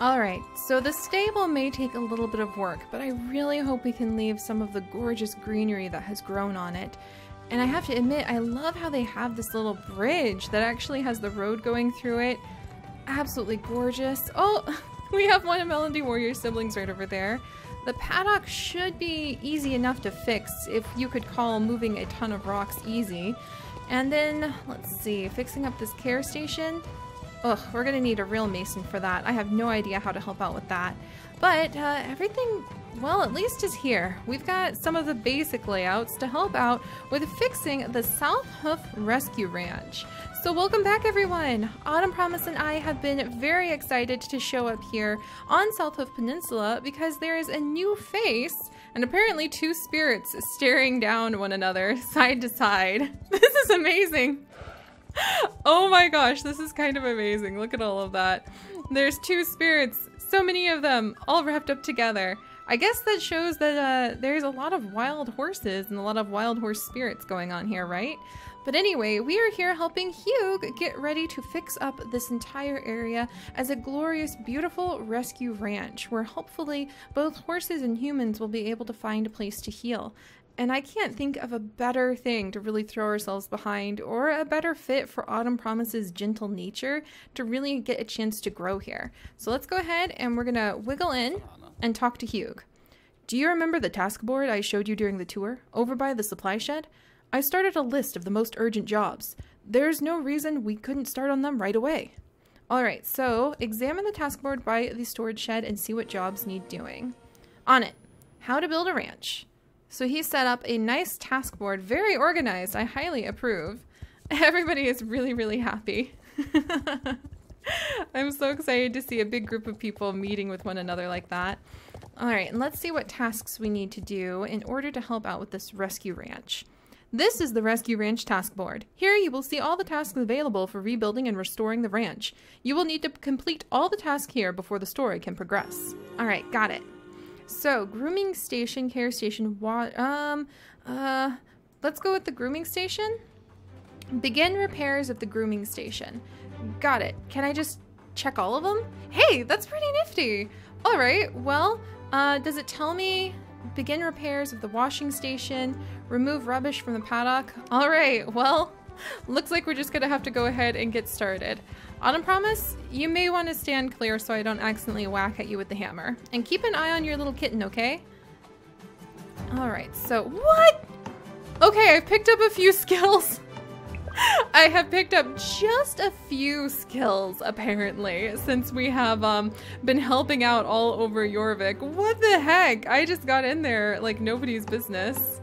Alright, so the stable may take a little bit of work, but I really hope we can leave some of the gorgeous greenery that has grown on it. And I have to admit, I love how they have this little bridge that actually has the road going through it. Absolutely gorgeous. Oh, we have one of Melody Warrior's siblings right over there. The paddock should be easy enough to fix, if you could call moving a ton of rocks easy. And then, let's see, fixing up this care station. Ugh, we're gonna need a real mason for that. I have no idea how to help out with that. But everything, well, at least is here. We've got some of the basic layouts to help out with fixing the South Hoof Rescue Ranch. So welcome back, everyone! Autumn Promise and I have been very excited to show up here on South Hoof Peninsula because there is a new face and apparently two spirits staring down one another side to side. This is amazing! Oh my gosh, this is kind of amazing. Look at all of that. There's two spirits, so many of them, all wrapped up together. I guess that shows that there's a lot of wild horses and a lot of wild horse spirits going on here, right? But anyway, we are here helping Hugh get ready to fix up this entire area as a glorious, beautiful rescue ranch where hopefully both horses and humans will be able to find a place to heal. And I can't think of a better thing to really throw ourselves behind or a better fit for Autumn Promise's gentle nature to really get a chance to grow here. So let's go ahead and we're gonna wiggle in and talk to Hugh. Do you remember the task board I showed you during the tour, over by the supply shed? I started a list of the most urgent jobs. There's no reason we couldn't start on them right away. Alright, so examine the task board by the storage shed and see what jobs need doing. On it, how to build a ranch. So he set up a nice task board, very organized, I highly approve. Everybody is really, really happy. I'm so excited to see a big group of people meeting with one another like that. Alright, and let's see what tasks we need to do in order to help out with this rescue ranch. This is the Rescue Ranch task board. Here you will see all the tasks available for rebuilding and restoring the ranch. You will need to complete all the tasks here before the story can progress. Alright, got it. So, grooming station, care station, let's go with the grooming station. Begin repairs of the grooming station. Got it. Can I just check all of them? Hey, that's pretty nifty. All right, well, does it tell me begin repairs of the washing station, remove rubbish from the paddock? All right, well, looks like we're just gonna have to go ahead and get started. Autumn Promise, you may want to stand clear so I don't accidentally whack at you with the hammer. And keep an eye on your little kitten, okay? Alright, so what? Okay, I've picked up a few skills. I have picked up just a few skills, apparently, since we have been helping out all over Jorvik. What the heck? I just got in there like nobody's business.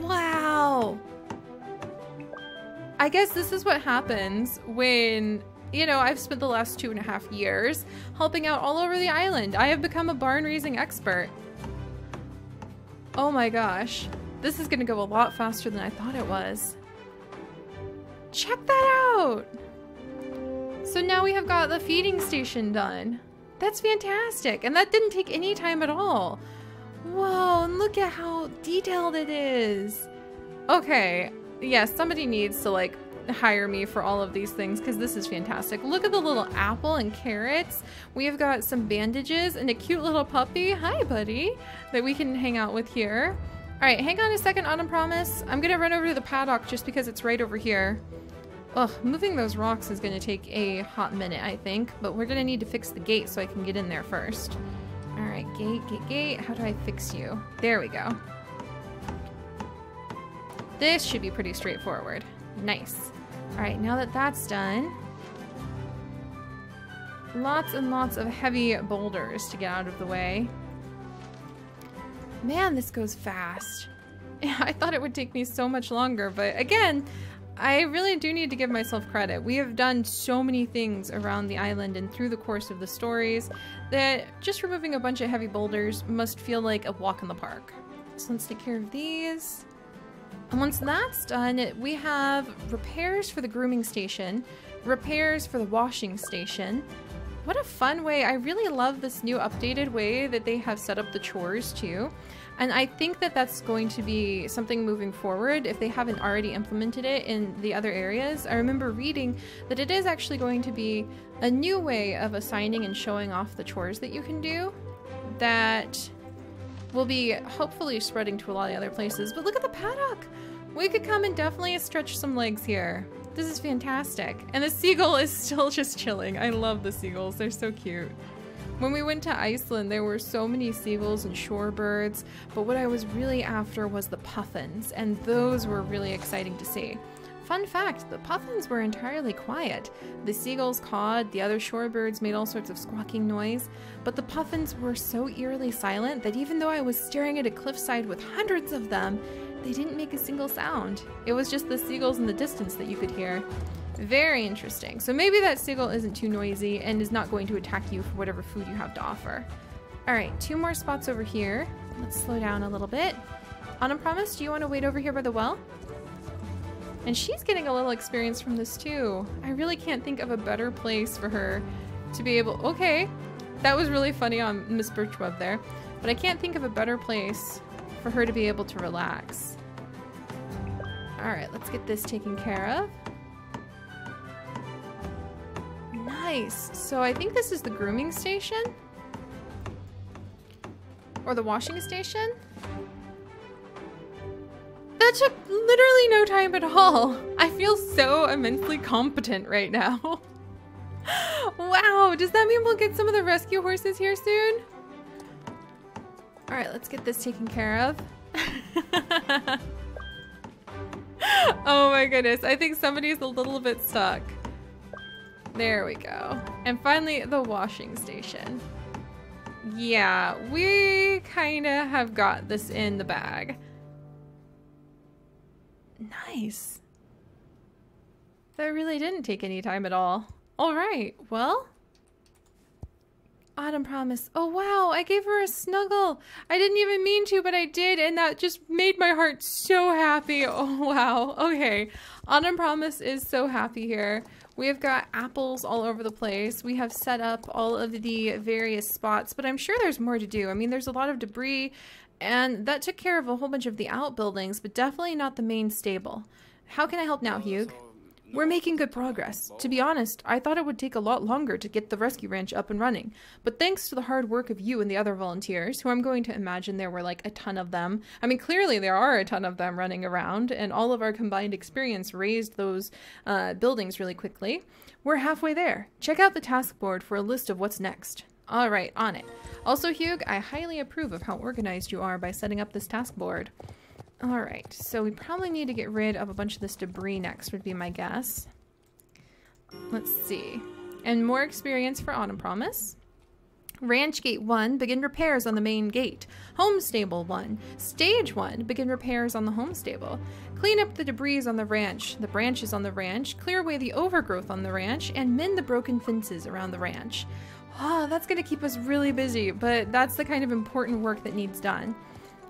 Wow. I guess this is what happens when, you know, I've spent the last 2.5 years helping out all over the island. I have become a barn raising expert. Oh my gosh. This is gonna go a lot faster than I thought it was. Check that out! So now we have got the feeding station done. That's fantastic, and that didn't take any time at all. Whoa, and look at how detailed it is. Okay. Yeah, somebody needs to, like, hire me for all of these things because this is fantastic. Look at the little apple and carrots. We have got some bandages and a cute little puppy. Hi, buddy. That we can hang out with here. All right, hang on a second, Autumn Promise. I'm going to run over to the paddock just because it's right over here. Ugh, moving those rocks is going to take a hot minute, I think. But we're going to need to fix the gate so I can get in there first. All right, gate. How do I fix you? There we go. This should be pretty straightforward. Nice. All right, now that that's done, lots and lots of heavy boulders to get out of the way. Man, this goes fast. Yeah, I thought it would take me so much longer, but again, I really do need to give myself credit. We have done so many things around the island and through the course of the stories that just removing a bunch of heavy boulders must feel like a walk in the park. So let's take care of these. And once that's done, we have repairs for the grooming station, repairs for the washing station, What a fun way. I really love this new updated way that they have set up the chores too. And I think that that's going to be something moving forward if they haven't already implemented it in the other areas. I remember reading that it is actually going to be a new way of assigning and showing off the chores that you can do that will be hopefully spreading to a lot of other places. But look at the paddock! We could come and definitely stretch some legs here. This is fantastic. And the seagull is still just chilling. I love the seagulls. They're so cute. When we went to Iceland, there were so many seagulls and shorebirds, but what I was really after was the puffins, and those were really exciting to see. Fun fact, the puffins were entirely quiet. The seagulls cawed, the other shorebirds made all sorts of squawking noise, but the puffins were so eerily silent that even though I was staring at a cliffside with hundreds of them, they didn't make a single sound. It was just the seagulls in the distance that you could hear. Very interesting. So maybe that seagull isn't too noisy and is not going to attack you for whatever food you have to offer. All right, two more spots over here. Let's slow down a little bit. Autumn Promise, do you want to wait over here by the well? And she's getting a little experience from this too. I really can't think of a better place for her to be able... Okay, that was really funny on Miss Birchweb there. But I can't think of a better place for her to be able to relax. All right, let's get this taken care of. Nice. So I think this is the grooming station or the washing station. That took literally no time at all. I feel so immensely competent right now. Wow, does that mean we'll get some of the rescue horses here soon? All right, let's get this taken care of. Oh my goodness, I think somebody's a little bit stuck. There we go. And finally, the washing station. Yeah, we kind of have got this in the bag. Nice. That really didn't take any time at all. All right, well... Autumn Promise. Oh wow, I gave her a snuggle. I didn't even mean to, but I did, and that just made my heart so happy. Oh wow. Okay. Autumn Promise is so happy here. We've got apples all over the place. We have set up all of the various spots, but I'm sure there's more to do. I mean, there's a lot of debris, and that took care of a whole bunch of the outbuildings, but definitely not the main stable. How can I help now, Hugh? We're making good progress. To be honest, I thought it would take a lot longer to get the rescue ranch up and running, but thanks to the hard work of you and the other volunteers, who I'm going to imagine there were like a ton of them. I mean, clearly there are a ton of them running around, and all of our combined experience raised those buildings really quickly. We're halfway there. Check out the task board for a list of what's next. All right, on it. Also, Hugh, I highly approve of how organized you are by setting up this task board. All right, so we probably need to get rid of a bunch of this debris next, would be my guess. Let's see. And more experience for Autumn Promise. Ranch Gate 1, begin repairs on the main gate. Home Stable 1. Stage 1, begin repairs on the home stable. Clean up the debris on the ranch, the branches on the ranch, clear away the overgrowth on the ranch, and mend the broken fences around the ranch. Oh, that's gonna keep us really busy, but that's the kind of important work that needs done.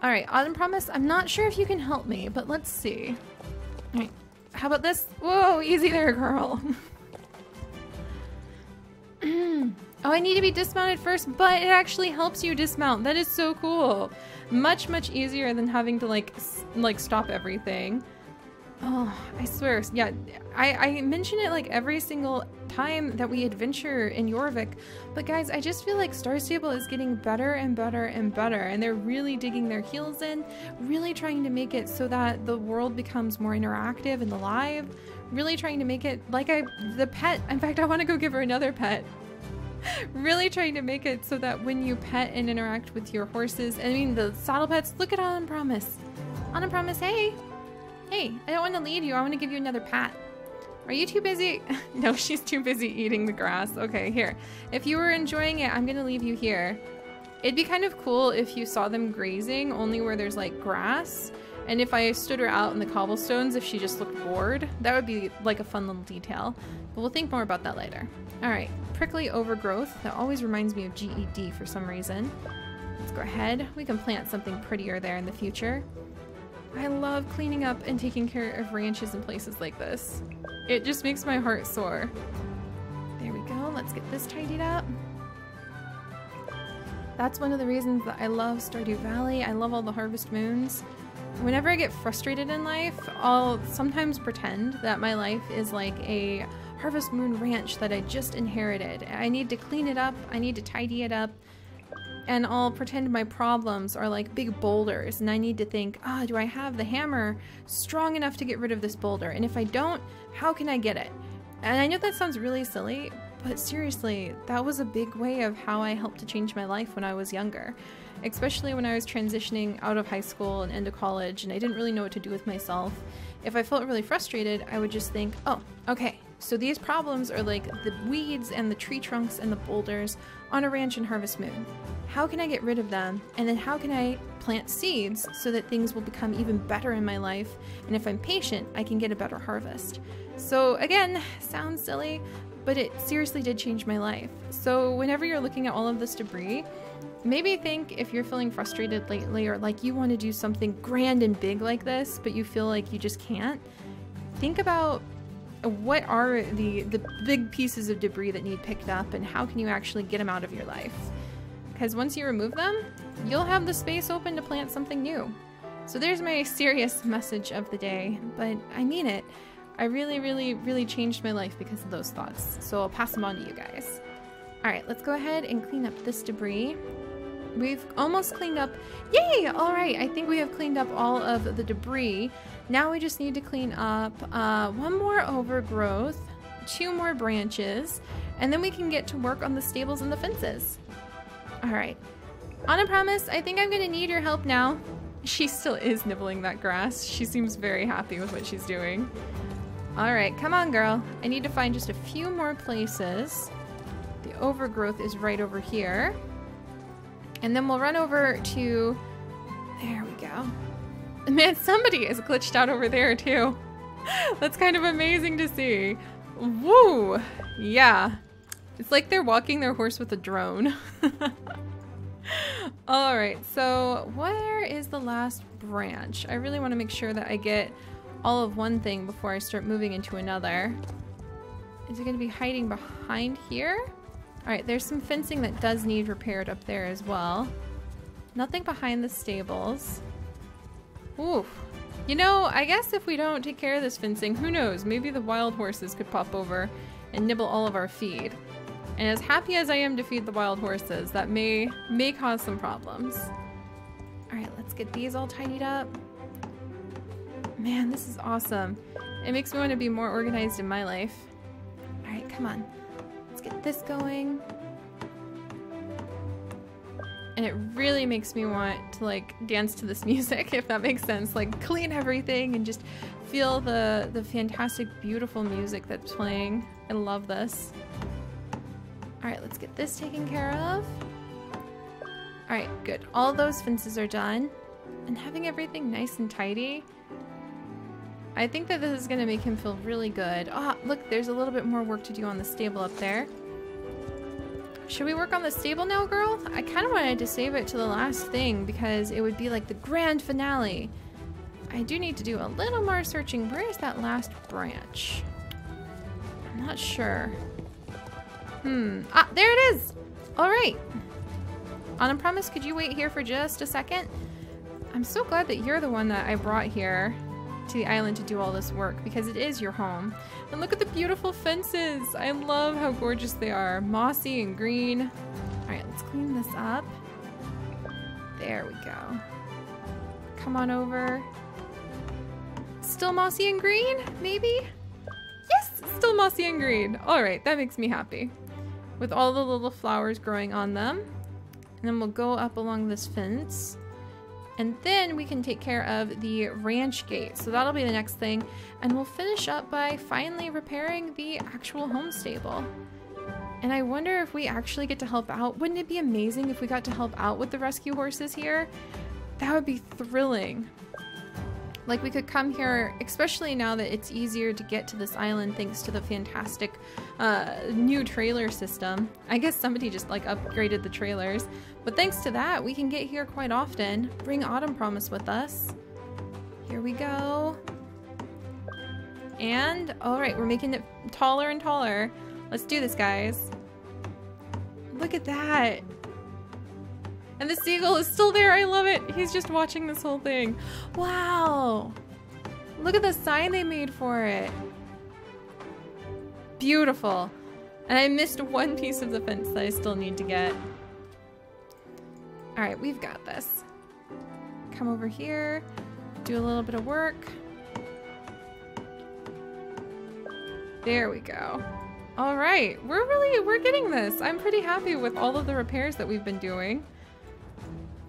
All right, Autumn Promise, I'm not sure if you can help me, but let's see. All right, how about this? Whoa, easy there, girl. Oh, I need to be dismounted first, but it actually helps you dismount. That is so cool. Much, much easier than having to like stop everything. Oh, I swear. Yeah, I mention it like every single time that we adventure in Jorvik, but guys, I just feel like Star Stable is getting better and better and better, and they're really digging their heels in, really trying to make it so that the world becomes more interactive and alive, really trying to make it like the pet. In fact, I want to go give her another pet. Really trying to make it so that when you pet and interact with your horses, I mean the saddle pets, look at Autumn Promise. Autumn Promise, hey! Hey, I don't want to lead you. I want to give you another pat. Are you too busy? No, she's too busy eating the grass. Okay, here. If you were enjoying it, I'm going to leave you here. It'd be kind of cool if you saw them grazing only where there's like grass. And if I stood her out in the cobblestones, if she just looked bored, that would be like a fun little detail. But we'll think more about that later. All right, prickly overgrowth. That always reminds me of GED for some reason. Let's go ahead. We can plant something prettier there in the future. I love cleaning up and taking care of ranches and places like this. It just makes my heart soar. There we go. Let's get this tidied up. That's one of the reasons that I love Stardew Valley. I love all the Harvest Moons. Whenever I get frustrated in life, I'll sometimes pretend that my life is like a Harvest Moon ranch that I just inherited. I need to clean it up, I need to tidy it up, and I'll pretend my problems are like big boulders, and I need to think, ah, do I have the hammer strong enough to get rid of this boulder? And if I don't, how can I get it? And I know that sounds really silly, but seriously, that was a big way of how I helped to change my life when I was younger. Especially when I was transitioning out of high school and into college and I didn't really know what to do with myself. If I felt really frustrated, I would just think, oh, okay, so these problems are like the weeds and the tree trunks and the boulders on a ranch in Harvest Moon. How can I get rid of them? And then how can I plant seeds so that things will become even better in my life? And if I'm patient, I can get a better harvest. So again, sounds silly, but it seriously did change my life. So whenever you're looking at all of this debris, maybe think if you're feeling frustrated lately or like you want to do something grand and big like this, but you feel like you just can't, think about what are the big pieces of debris that need picked up and how can you actually get them out of your life? Because once you remove them, you'll have the space open to plant something new. So there's my serious message of the day, but I mean it. I really, really, really changed my life because of those thoughts, so I'll pass them on to you guys. Alright, let's go ahead and clean up this debris. We've almost cleaned up. Yay! Alright, I think we have cleaned up all of the debris. Now we just need to clean up one more overgrowth, two more branches, and then we can get to work on the stables and the fences. Alright. Autumn Promise, I think I'm going to need your help now. She still is nibbling that grass. She seems very happy with what she's doing. Alright, come on girl. I need to find just a few more places. The overgrowth is right over here. And then we'll run over to... There we go. Man, somebody is glitched out over there too. That's kind of amazing to see. Woo! Yeah. It's like they're walking their horse with a drone. Alright, so where is the last branch? I really want to make sure that I get all of one thing before I start moving into another. Is it going to be hiding behind here? Alright, there's some fencing that does need repaired up there as well. Nothing behind the stables. Oof. You know, I guess if we don't take care of this fencing, who knows? Maybe the wild horses could pop over and nibble all of our feed. And as happy as I am to feed the wild horses, that may cause some problems. Alright, let's get these all tidied up. Man, this is awesome. It makes me want to be more organized in my life. All right, come on. Let's get this going. And it really makes me want to like dance to this music, if that makes sense. Like clean everything and just feel the fantastic, beautiful music that's playing. I love this. All right, let's get this taken care of. All right, good. All those fences are done. And having everything nice and tidy, I think that this is going to make him feel really good. Ah, oh, look, there's a little bit more work to do on the stable up there. Should we work on the stable now, girl? I kind of wanted to save it to the last thing because it would be like the grand finale. I do need to do a little more searching. Where is that last branch? I'm not sure. Ah, there it is! Alright! Autumn Promise, could you wait here for just a second? I'm so glad that you're the one that I brought here to the island to do all this work, because it is your home. And look at the beautiful fences! I love how gorgeous they are. Mossy and green. Alright, let's clean this up. There we go. Come on over. Still mossy and green? Maybe? Yes! Still mossy and green! Alright, that makes me happy. With all the little flowers growing on them. And then we'll go up along this fence. And then we can take care of the ranch gate. So that'll be the next thing. And we'll finish up by finally repairing the actual home stable. And I wonder if we actually get to help out. Wouldn't it be amazing if we got to help out with the rescue horses here? That would be thrilling. Like we could come here, especially now that it's easier to get to this island thanks to the fantastic new trailer system. I guess somebody just like upgraded the trailers, but thanks to that we can get here quite often. Bring Autumn Promise with us. Here we go. And all right, we're making it taller and taller. Let's do this, guys. Look at that. And the seagull is still there. I love it. He's just watching this whole thing. Wow. Look at the sign they made for it. Beautiful. And I missed one piece of the fence that I still need to get. All right, we've got this. Come over here, do a little bit of work. There we go. All right, we're getting this. I'm pretty happy with all of the repairs that we've been doing.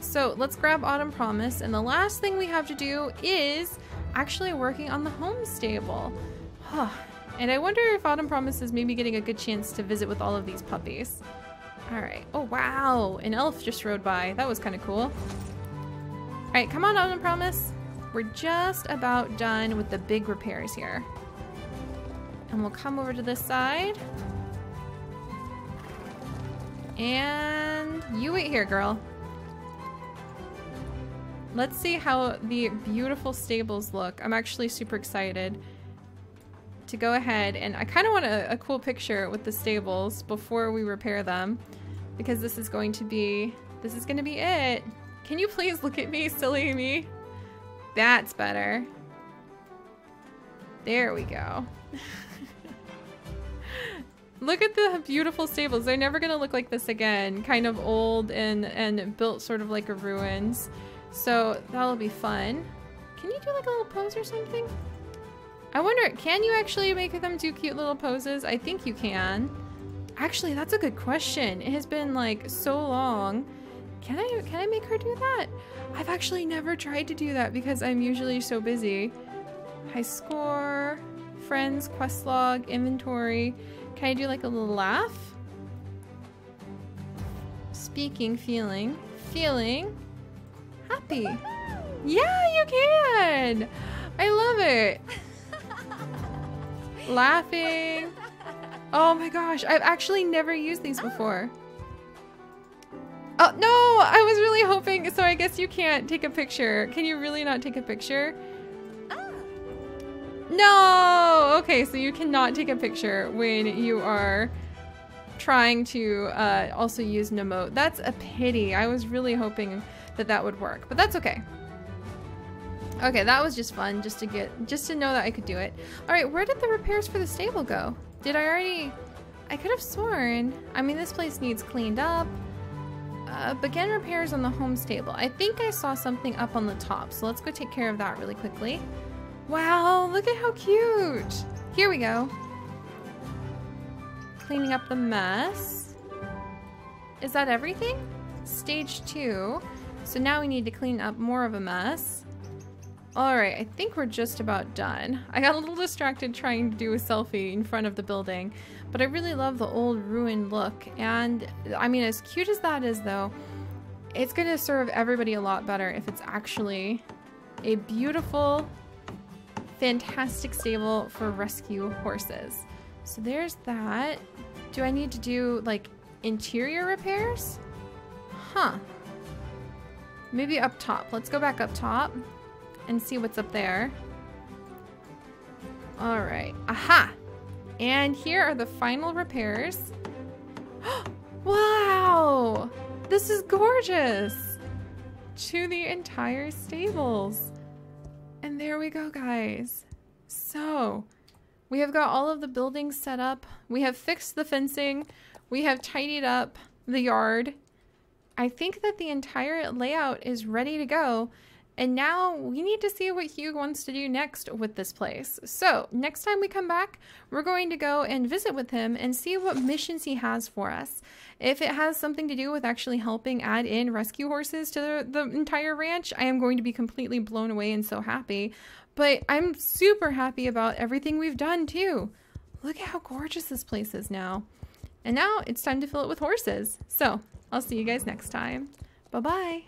So let's grab Autumn Promise, and the last thing we have to do is actually working on the home stable. And I wonder if Autumn Promise is maybe getting a good chance to visit with all of these puppies. All right, oh wow, an elf just rode by. That was kind of cool. All right, come on Autumn Promise. We're just about done with the big repairs here. And we'll come over to this side. And you wait here, girl. Let's see how the beautiful stables look. I'm actually super excited to go ahead, and I kind of want a cool picture with the stables before we repair them, because this is going to be it. Can you please look at me, silly me? That's better. There we go. Look at the beautiful stables. They're never going to look like this again. Kind of old and built sort of like a ruins. So that'll be fun. Can you do like a little pose or something? I wonder, can you actually make them do cute little poses? I think you can. Actually, that's a good question. It has been like so long. Can I make her do that? I've actually never tried to do that because I'm usually so busy. High score, friends, quest log, inventory. Can I do like a little laugh? Speaking, feeling. Happy. Yeah, you can. I love it. Laughing. Oh my gosh, I've actually never used these before. Oh no, I was really hoping. So I guess you can't take a picture. Can you really not take a picture? No. Okay, so you cannot take a picture when you are trying to also use an emote. That's a pity. I was really hoping that would work, but that's okay. Okay, that was just fun, just to know that I could do it. All right, where did the repairs for the stable go? Did I already? I could have sworn. I mean, this place needs cleaned up. Begin repairs on the home stable. I think I saw something up on the top, so let's go take care of that really quickly. Wow, look at how cute. Here we go. Cleaning up the mess. Is that everything? Stage 2. So now we need to clean up more of a mess. All right, I think we're just about done. I got a little distracted trying to do a selfie in front of the building, but I really love the old ruined look. And I mean, as cute as that is though, it's gonna serve everybody a lot better if it's actually a beautiful, fantastic stable for rescue horses. So there's that. Do I need to do like interior repairs? Huh. Maybe up top. Let's go back up top and see what's up there. All right. Aha! And here are the final repairs. Wow! This is gorgeous! To the entire stables. And there we go, guys. So, we have got all of the buildings set up. We have fixed the fencing. We have tidied up the yard. I think that the entire layout is ready to go, and now we need to see what Hugh wants to do next with this place. So next time we come back, we're going to go and visit with him and see what missions he has for us. If it has something to do with actually helping add in rescue horses to the entire ranch, I am going to be completely blown away and so happy. But I'm super happy about everything we've done too. Look at how gorgeous this place is now. And now it's time to fill it with horses. So I'll see you guys next time. Bye-bye.